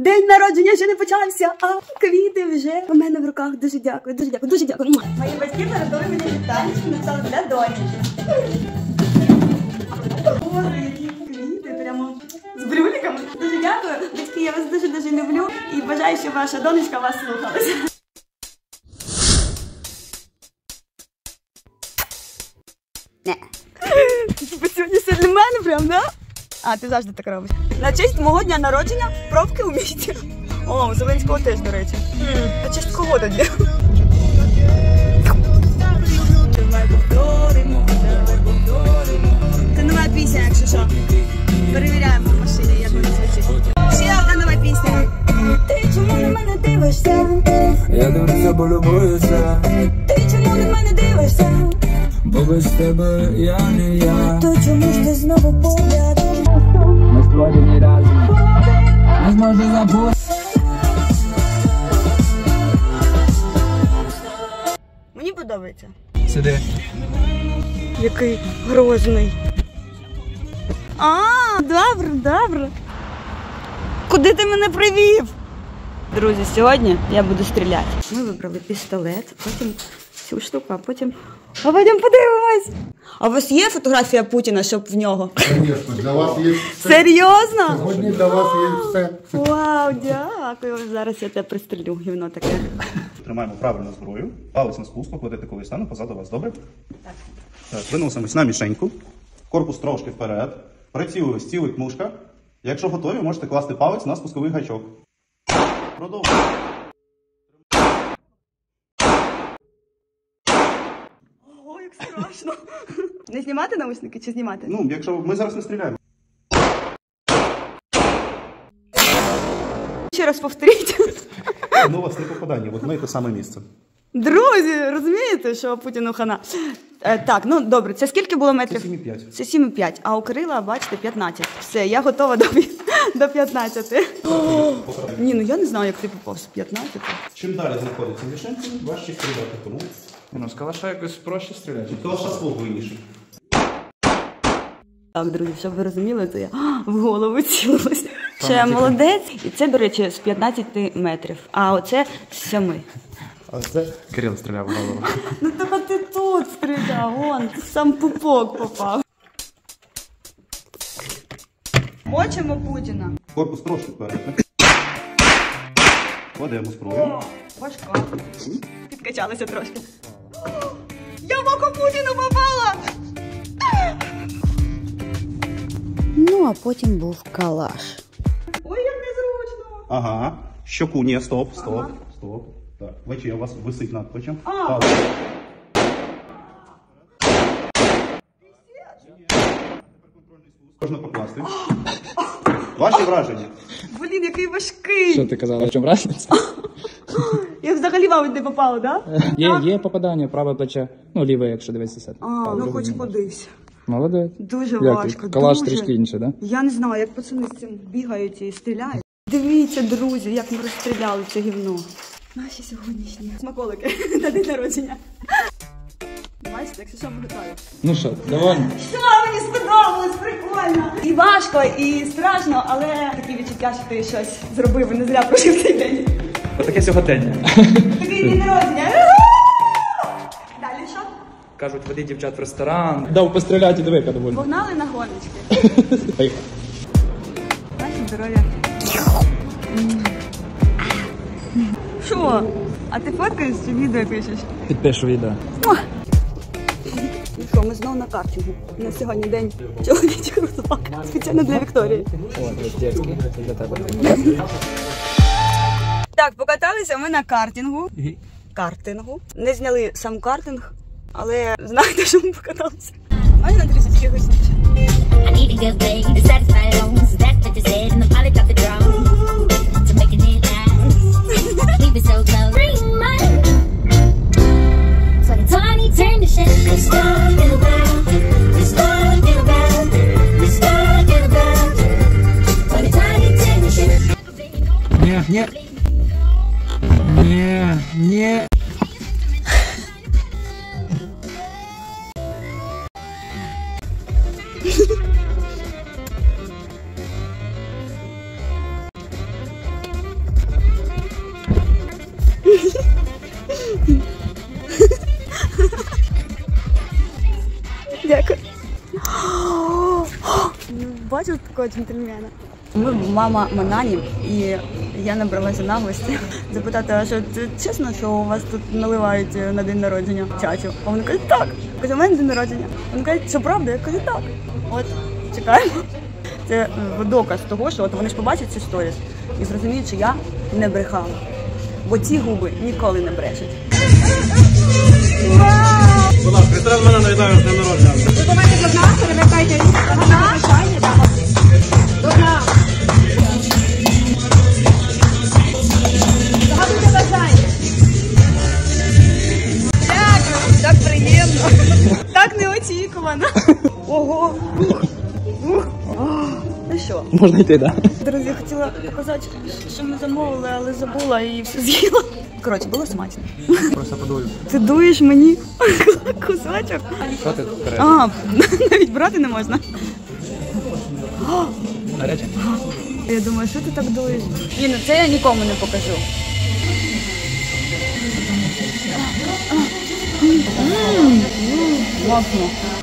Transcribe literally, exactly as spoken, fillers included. День народження ще не почався, а квіти вже у мене в руках. Дуже дякую, дуже дякую, дуже дякую. Мої батьки передали мені вітання, що написали для донечки. Квіти прямо з брюликами. Дуже дякую, батьки, я вас дуже-дуже люблю і бажаю, щоб ваша донечка вас слухалася. Ти сьогодні все для мене прям, да? А, ти завжди так робиш. На честь мого дня народження пробки у місті. О, у Зеленського теж, до речі. Mm. На честь кого тоді? Це нова пісня, якщо що. Перевіряємо в машині, як вона звучить. Ще одна нова пісня. Ти чому на мене дивишся? Я дивлюся, бо любуюся. Ти чому на мене дивишся? Бо без тебе я не я. То чому ж ти знову погляд? Ми створені разом. Не зможу забути. Мені подобається. Сиди. Який грозний. А, добре, добре. Куди ти мене привів? Друзі, сьогодні я буду стріляти. Ми вибрали пістолет, потім цю штуку, а потім... А потім подивимось. А у вас є фотографія Путіна, щоб в нього? Звісно, для вас є все. Серйозно? Сьогодні для вас є все. Вау, дякую. Зараз я тебе пристрілю, гівно таке. Тримаємо правильно зброю, палець на спуску, кладете коли стану позаду вас, добре? Так. Так, виносимось на мішеньку, корпус трошки вперед, прицілюю, стілить мушка. Якщо готові, можете класти палець на спусковий гачок. Продовжуємо. Страшно. Не знімати наушники чи знімати? Ну, якщо ми зараз не стріляємо. Ще раз повторіть. Ну, у вас не попадання, от на те саме місце. Друзі, розумієте, що Путіну хана? Е, так, ну добре, це скільки було метрів? Це сім і п'ять. Це сім і п'ять, а у Кирила, бачите, п'ятнадцять. Все, я готова до, до п'ятнадцяти. Ні, ну я не знаю, як ти попав з п'ятнадцяти. Чим далі знаходиться мішенці, важче стріляти, тому... Ну, з калаша якось проще стріляти. Калаша спокійніше. Так, друзі, щоб ви розуміли, то я в голову цілилася. Ще молодець. І це, до речі, з п'ятнадцяти метрів. А оце з семи. А оце? Кирил стріляв в голову. Ну, тобто ти тут стріляв, вон, сам пупок попав. Хочемо Путіна. Корпус трошки вперед. Кладемо спробу. Важко. Підкачалися трошки. Я в око Путіну попала! Ну, а потім був калаш. Ой, як незручно! Ага. Щоку, ні, стоп, стоп, ага. Стоп. Так, вечір у вас висить над плечем. А! Можна покласти. Ваші враження? Блін, який важкий! Що ти казала, в чому враження? Я взагалі, мабуть, не попала, так? Є, є попадання, праве плече, ну, ліве, якщо дивитися. А, ну хоч подився. Молодець. Дуже важко, дуже. Калаш трішки інше, так? Я не знаю, як пацани з цим бігають і стріляють. Дивіться, друзі, як ми розстріляли це гівно. Наші сьогоднішні смаколики на день народження. Бачите, якщо що, ми готові. Ну що, довольно? Що, мені сподобалось, прикольно! І важко, і страшно, але такі відчуття, що ти щось зробив і не зря прожив цей день. Отаке сьогодення. Такий день народження. Далі що? Кажуть, води дівчат в ресторан. Дав постріляти, дивися, доволі. Погнали на гоночки. Поїхали. Наші здоров'я. Що? А ти фоткаєш чи відео пишеш? Підпишу відео. Ну що, ми знову на картингу. У нас сьогодні день чоловічих собак. Спеціально для Вікторії. Так, покаталися ми на картингу. Картингу. Не зняли сам картинг, але знаєте, що ми покаталися. Можна трішечки гучніше? Ні, ні. Ні, ні. бачила такого джентльмена? Ми мама Мананів, і я набралася наглості запитати, а що це чесно, що у вас тут наливають на день народження чачу? А вони кажуть, так. Я кажу, у мене день народження. Вони кажуть, що правда? Я кажу, так. От, чекаємо. Це доказ того, що от вони ж побачать цю сторіс і зрозуміють, що я не брехала. Бо ці губи ніколи не брешуть. Будь ласка, зараз мене наїдають з день народження. Ви давайте до нас, перевертайте рік, до нас. До нас. Загадуйте бажання. Дякую, так приємно. Так неочікувано. Ого. Ну що? Можна йти, так? Друзі, я хотіла показати, що ми замовили, але забула і все з'їла. Коротше, було смачно. Просто подую. Ти дуєш мені кусочок? Що ти тут береш? А, навіть брати не можна. Гаряче? Я думаю, що ти так дуєш? Ні, ну це я нікому не покажу. Ммм, класно.